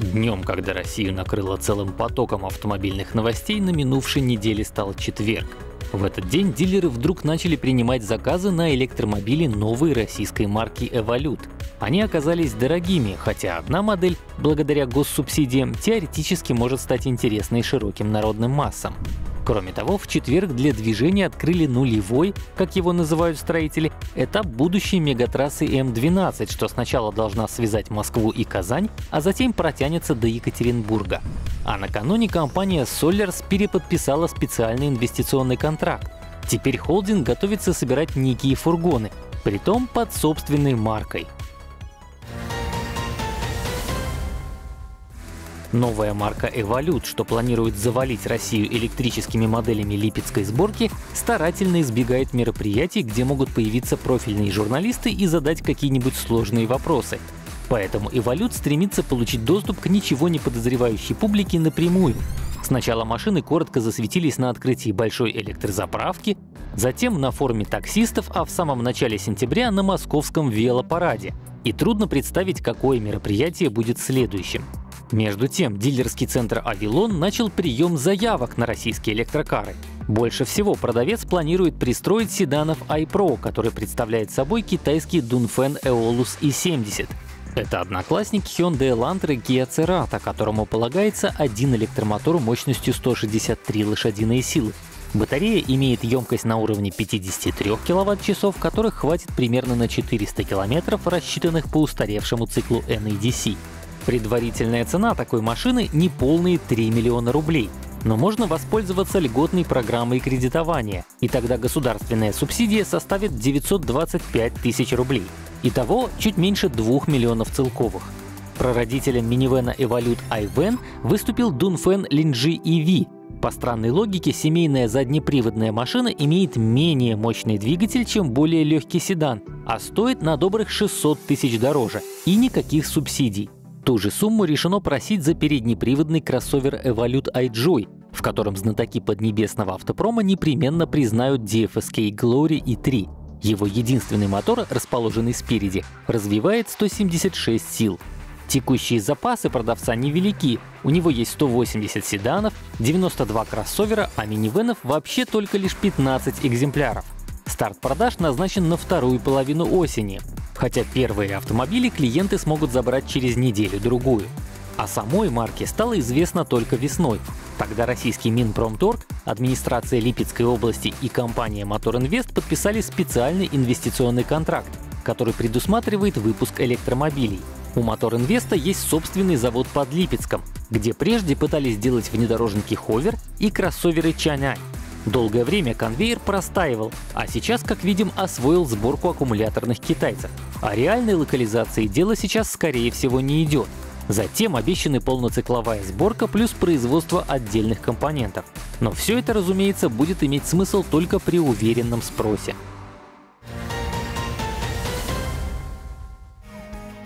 Днем, когда Россию накрыло целым потоком автомобильных новостей, на минувшей неделе стал четверг. В этот день дилеры вдруг начали принимать заказы на электромобили новой российской марки Evolute. Они оказались дорогими, хотя одна модель, благодаря госсубсидиям, теоретически может стать интересной широким народным массам. Кроме того, в четверг для движения открыли нулевой, как его называют строители, этап будущей мегатрассы М-12, что сначала должна связать Москву и Казань, а затем протянется до Екатеринбурга. А накануне компания Соллерс переподписала специальный инвестиционный контракт. Теперь холдинг готовится собирать некие фургоны, притом под собственной маркой. Новая марка Evolute, что планирует завалить Россию электрическими моделями липецкой сборки, старательно избегает мероприятий, где могут появиться профильные журналисты и задать какие-нибудь сложные вопросы. Поэтому Evolute стремится получить доступ к ничего не подозревающей публике напрямую. Сначала машины коротко засветились на открытии большой электрозаправки, затем на форуме таксистов, а в самом начале сентября на московском велопараде. И трудно представить, какое мероприятие будет следующим. Между тем, дилерский центр «Авилон» начал прием заявок на российские электрокары. Больше всего продавец планирует пристроить седанов «АйПро», который представляет собой китайский Дунфэн Эолус i70. Это одноклассник Hyundai Lantra и Kia Cerato, которому полагается один электромотор мощностью 163 лошадиные силы. Батарея имеет емкость на уровне 53 кВт-часов, которых хватит примерно на 400 км, рассчитанных по устаревшему циклу NEDC. Предварительная цена такой машины — неполные 3 миллиона рублей. Но можно воспользоваться льготной программой кредитования, и тогда государственная субсидия составит 925 тысяч рублей. Итого чуть меньше 2 миллионов целковых. Прародителем минивэна Evolute iVan выступил Дунфэн Линджи Иви. По странной логике, семейная заднеприводная машина имеет менее мощный двигатель, чем более легкий седан, а стоит на добрых 600 тысяч дороже, и никаких субсидий. Ту же сумму решено просить за переднеприводный кроссовер Evolute iJoy, в котором знатоки поднебесного автопрома непременно признают DFSK Glory i3. Его единственный мотор, расположенный спереди, развивает 176 сил. Текущие запасы продавца невелики, у него есть 180 седанов, 92 кроссовера, а минивенов вообще только лишь 15 экземпляров. Старт продаж назначен на вторую половину осени, хотя первые автомобили клиенты смогут забрать через неделю-другую. О самой марке стало известно только весной. Тогда российский Минпромторг, администрация Липецкой области и компания Моторинвест подписали специальный инвестиционный контракт, который предусматривает выпуск электромобилей. У Моторинвеста есть собственный завод под Липецком, где прежде пытались делать внедорожники Ховер и кроссоверы Чанай. Долгое время конвейер простаивал, а сейчас, как видим, освоил сборку аккумуляторных китайцев. О реальной локализации дело сейчас, скорее всего, не идет. Затем обещаны полноцикловая сборка плюс производство отдельных компонентов. Но все это, разумеется, будет иметь смысл только при уверенном спросе.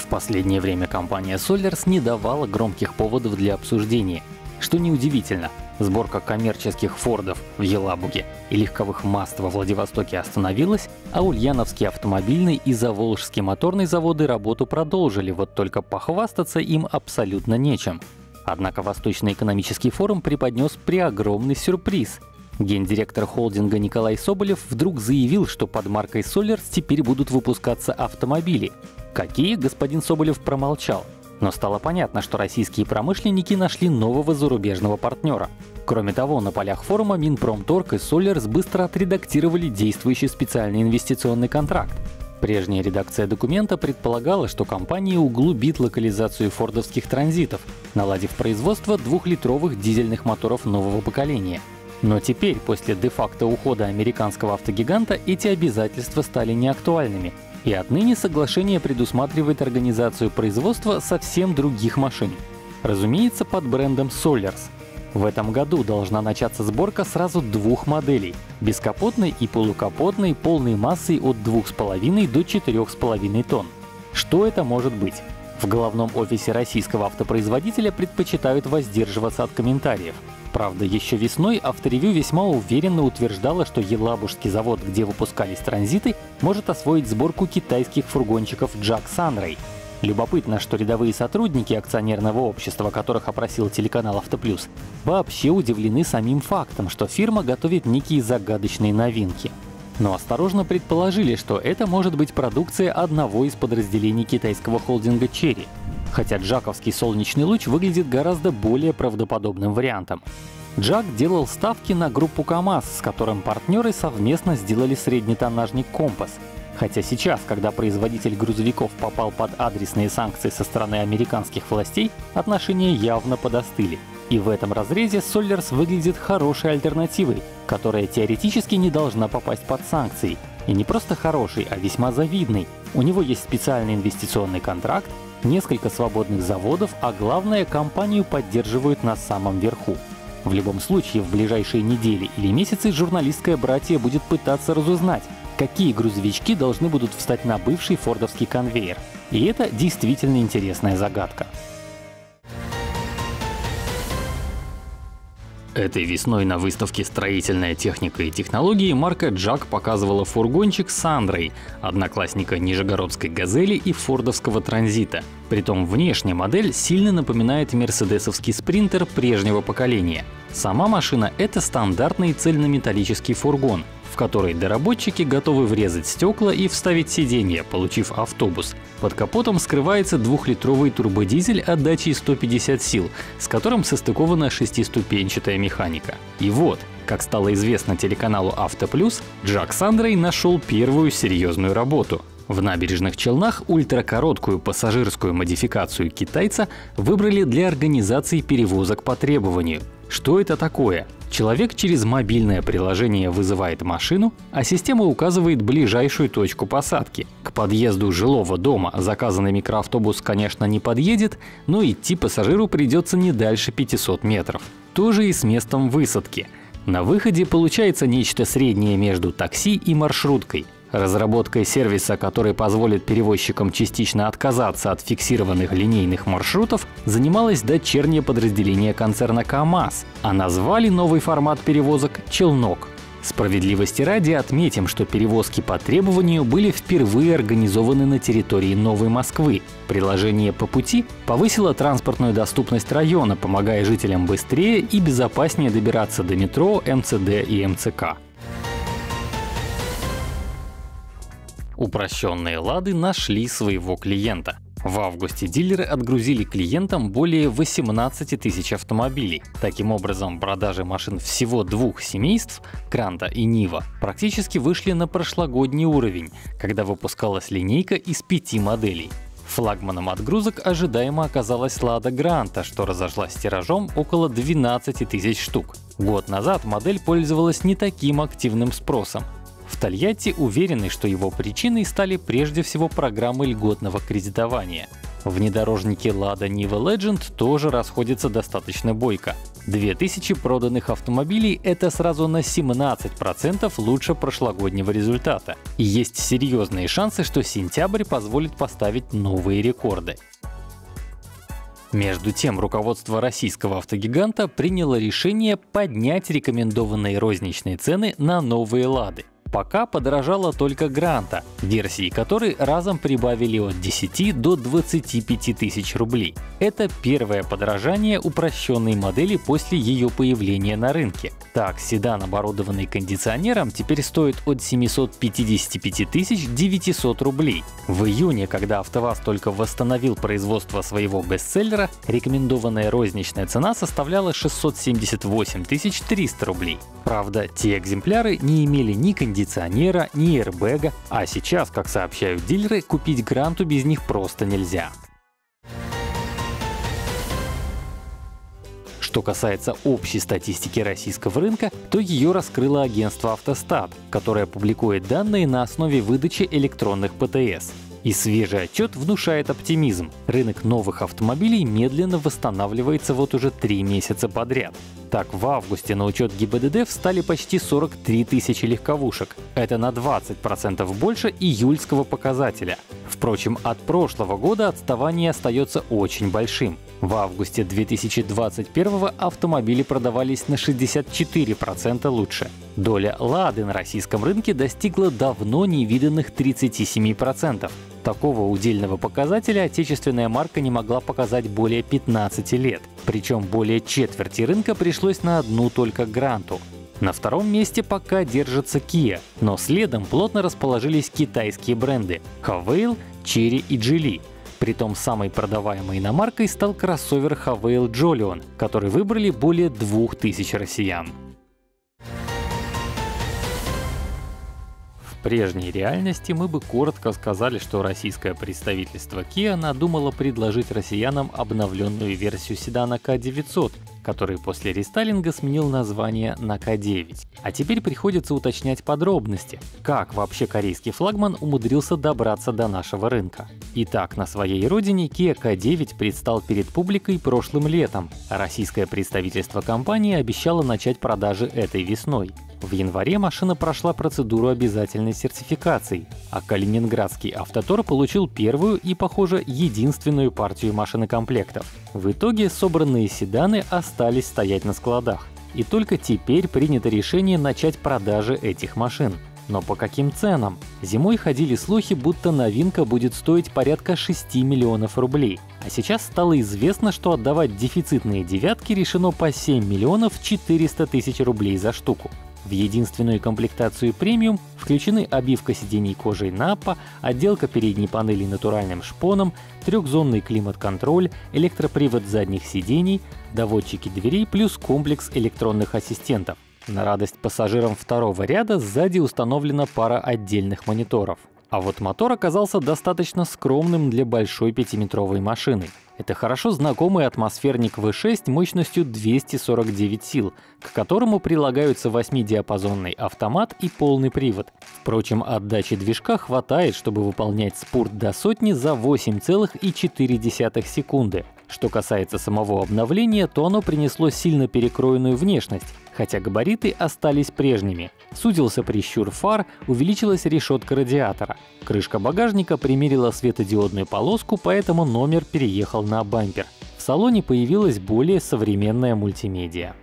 В последнее время компания Соллерс не давала громких поводов для обсуждения. Что неудивительно. Сборка коммерческих «Фордов» в Елабуге и легковых «Маст» во Владивостоке остановилась, а ульяновские автомобильные и заволжские моторные заводы работу продолжили, вот только похвастаться им абсолютно нечем. Однако Восточный экономический форум преподнес преогромный сюрприз. Гендиректор холдинга Николай Соболев вдруг заявил, что под маркой «Соллерс» теперь будут выпускаться автомобили. Какие, господин Соболев промолчал. Но стало понятно, что российские промышленники нашли нового зарубежного партнера. Кроме того, на полях форума Минпромторг и Соллерс быстро отредактировали действующий специальный инвестиционный контракт. Прежняя редакция документа предполагала, что компания углубит локализацию фордовских транзитов, наладив производство двухлитровых дизельных моторов нового поколения. Но теперь, после де-факто ухода американского автогиганта, эти обязательства стали неактуальными. И отныне соглашение предусматривает организацию производства совсем других машин. Разумеется, под брендом Соллерс. В этом году должна начаться сборка сразу двух моделей — бескапотной и полукапотной, полной массой от 2,5 до 4,5 тонн. Что это может быть? В главном офисе российского автопроизводителя предпочитают воздерживаться от комментариев. Правда, еще весной авторевью весьма уверенно утверждало, что елабужский завод, где выпускались транзиты, может освоить сборку китайских фургончиков JAC Sunray. Любопытно, что рядовые сотрудники акционерного общества, которых опросил телеканал «Авто Плюс», вообще удивлены самим фактом, что фирма готовит некие загадочные новинки. Но осторожно предположили, что это может быть продукция одного из подразделений китайского холдинга Chery, хотя джаковский солнечный луч выглядит гораздо более правдоподобным вариантом. JAC делал ставки на группу КамАЗ, с которым партнеры совместно сделали среднетоннажник «Компас». Хотя сейчас, когда производитель грузовиков попал под адресные санкции со стороны американских властей, отношения явно подостыли. И в этом разрезе Соллерс выглядит хорошей альтернативой, которая теоретически не должна попасть под санкции. И не просто хорошей, а весьма завидной. У него есть специальный инвестиционный контракт, несколько свободных заводов, а главное, компанию поддерживают на самом верху. В любом случае, в ближайшие недели или месяцы журналистское братье будет пытаться разузнать, какие грузовички должны будут встать на бывший фордовский конвейер. И это действительно интересная загадка. Этой весной на выставке «Строительная техника и технологии» марка JAC показывала фургончик Sunray, одноклассника нижегородской «Газели» и фордовского «Транзита». Притом внешне модель сильно напоминает мерседесовский спринтер прежнего поколения. Сама машина — это стандартный цельнометаллический фургон, в который доработчики готовы врезать стекла и вставить сиденье, получив автобус. Под капотом скрывается 2-литровый турбодизель отдачей 150 сил, с которым состыкована шестиступенчатая механика. И вот, как стало известно телеканалу «Авто Плюс», JAC Sunray нашел первую серьезную работу. В набережных Челнах ультракороткую пассажирскую модификацию китайца выбрали для организации перевозок по требованию. Что это такое? Человек через мобильное приложение вызывает машину, а система указывает ближайшую точку посадки. К подъезду жилого дома заказанный микроавтобус, конечно, не подъедет, но идти пассажиру придется не дальше 500 метров. То же и с местом высадки. На выходе получается нечто среднее между такси и маршруткой. Разработкой сервиса, который позволит перевозчикам частично отказаться от фиксированных линейных маршрутов, занималось дочернее подразделение концерна КамАЗ, а назвали новый формат перевозок «Челнок». Справедливости ради отметим, что перевозки по требованию были впервые организованы на территории Новой Москвы. Приложение «По пути» повысило транспортную доступность района, помогая жителям быстрее и безопаснее добираться до метро, МЦД и МЦК. Упрощенные «Лады» нашли своего клиента. В августе дилеры отгрузили клиентам более 18 тысяч автомобилей. Таким образом, продажи машин всего двух семейств — Гранта и Нива — практически вышли на прошлогодний уровень, когда выпускалась линейка из 5 моделей. Флагманом отгрузок ожидаемо оказалась «Лада Гранта», что разошлась тиражом около 12 тысяч штук. Год назад модель пользовалась не таким активным спросом. В Тольятти уверены, что его причиной стали прежде всего программы льготного кредитования. Внедорожники Lada Niva Legend тоже расходятся достаточно бойко. 2000 проданных автомобилей — это сразу на 17% лучше прошлогоднего результата. И есть серьезные шансы, что сентябрь позволит поставить новые рекорды. Между тем, руководство российского автогиганта приняло решение поднять рекомендованные розничные цены на новые «Лады». Пока подорожала только «Гранта», версии которой разом прибавили от 10 до 25 тысяч рублей. Это первое подорожание упрощенной модели после ее появления на рынке. Так, седан, оборудованный кондиционером, теперь стоит от 755 900 рублей. В июне, когда АвтоВАЗ только восстановил производство своего бестселлера, рекомендованная розничная цена составляла 678 300 рублей. Правда, те экземпляры не имели ни кондиционера, ни эрбэга, а сейчас, как сообщают дилеры, купить Гранту без них просто нельзя. Что касается общей статистики российского рынка, то ее раскрыло агентство «Автостат», которое публикует данные на основе выдачи электронных ПТС. И свежий отчет внушает оптимизм. Рынок новых автомобилей медленно восстанавливается вот уже 3 месяца подряд. Так, в августе на учет ГИБДД встали почти 43 тысячи легковушек. Это на 20% больше июльского показателя. Впрочем, от прошлого года отставание остается очень большим. В августе 2021 автомобили продавались на 64% лучше. Доля «Лады» на российском рынке достигла давно невиданных 37%. Такого удельного показателя отечественная марка не могла показать более 15 лет. Причем более четверти рынка пришлось на одну только «Гранту». На втором месте пока держится Kia, но следом плотно расположились китайские бренды Havail, Chery и Geely. Притом самой продаваемой иномаркой стал кроссовер Havail Jolion, который выбрали более 2000 россиян. В прежней реальности мы бы коротко сказали, что российское представительство Kia надумало предложить россиянам обновленную версию седана K900, который после рестайлинга сменил название на K9. А теперь приходится уточнять подробности, как вообще корейский флагман умудрился добраться до нашего рынка. Итак, на своей родине Kia K9 предстал перед публикой прошлым летом, а российское представительство компании обещало начать продажи этой весной. В январе машина прошла процедуру обязательной сертификации, а калининградский АвтоТОР получил первую и, похоже, единственную партию машинокомплектов. В итоге собранные седаны остались стоять на складах. И только теперь принято решение начать продажи этих машин. Но по каким ценам? Зимой ходили слухи, будто новинка будет стоить порядка 6 миллионов рублей. А сейчас стало известно, что отдавать дефицитные девятки решено по 7 миллионов 400 тысяч рублей за штуку. В единственную комплектацию премиум включены обивка сидений кожей Nappa, отделка передней панели натуральным шпоном, трехзонный климат-контроль, электропривод задних сидений, доводчики дверей плюс комплекс электронных ассистентов. На радость пассажирам второго ряда сзади установлена пара отдельных мониторов. А вот мотор оказался достаточно скромным для большой 5-метровой машины. Это хорошо знакомый атмосферник V6 мощностью 249 сил, к которому прилагаются 8-диапазонный автомат и полный привод. Впрочем, отдачи движка хватает, чтобы выполнять спурт до сотни за 8,4 секунды. Что касается самого обновления, то оно принесло сильно перекроенную внешность, хотя габариты остались прежними. Сузился прищур фар, увеличилась решетка радиатора. Крышка багажника примерила светодиодную полоску, поэтому номер переехал на бампер. В салоне появилась более современная мультимедиа.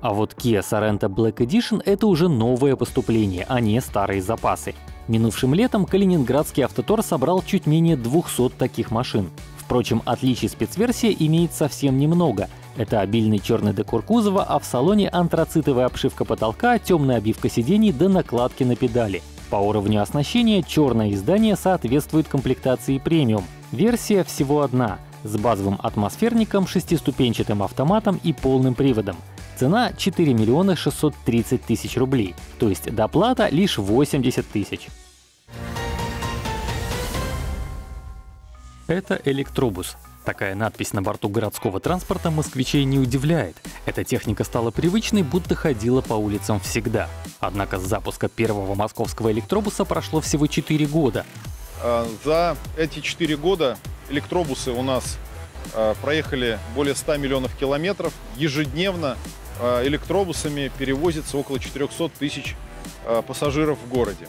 А вот Kia Sorento Black Edition — это уже новое поступление, а не старые запасы. Минувшим летом калининградский АвтоТОР собрал чуть менее 200 таких машин. Впрочем, отличий спецверсии имеет совсем немного. Это обильный черный декор кузова, а в салоне антрацитовая обшивка потолка, темная обивка сидений да накладки на педали. По уровню оснащения черное издание соответствует комплектации премиум. Версия всего одна — с базовым атмосферником, шестиступенчатым автоматом и полным приводом. Цена — 4 миллиона 630 тысяч рублей, то есть доплата лишь 80 тысяч. Это электробус. Такая надпись на борту городского транспорта москвичей не удивляет. Эта техника стала привычной, будто ходила по улицам всегда. Однако с запуска первого московского электробуса прошло всего 4 года. За эти 4 года электробусы у нас проехали более 100 миллионов километров. Ежедневно электробусами перевозится около 400 тысяч пассажиров в городе.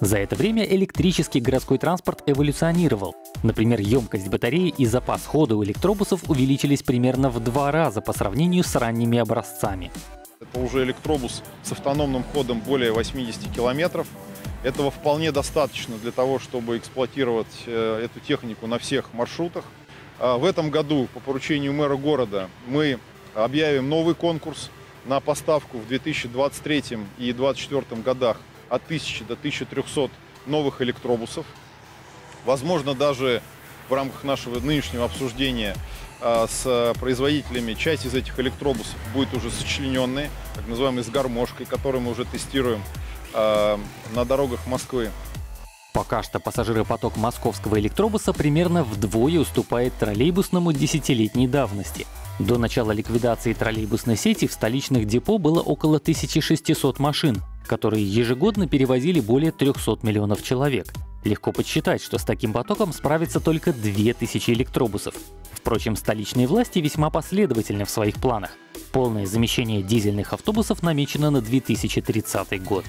За это время электрический городской транспорт эволюционировал. Например, емкость батареи и запас хода у электробусов увеличились примерно в 2 раза по сравнению с ранними образцами. Это уже электробус с автономным ходом более 80 километров. Этого вполне достаточно для того, чтобы эксплуатировать эту технику на всех маршрутах. В этом году по поручению мэра города мы объявим новый конкурс на поставку в 2023 и 2024 годах от 1000 до 1300 новых электробусов. Возможно, даже в рамках нашего нынешнего обсуждения с производителями часть из этих электробусов будет уже сочлененная, так называемой с гармошкой, которую мы уже тестируем на дорогах Москвы. Пока что пассажиропоток московского электробуса примерно вдвое уступает троллейбусному десятилетней давности. До начала ликвидации троллейбусной сети в столичных депо было около 1600 машин, которые ежегодно перевозили более 300 миллионов человек. Легко подсчитать, что с таким потоком справится только 2000 электробусов. Впрочем, столичные власти весьма последовательны в своих планах. Полное замещение дизельных автобусов намечено на 2030 год.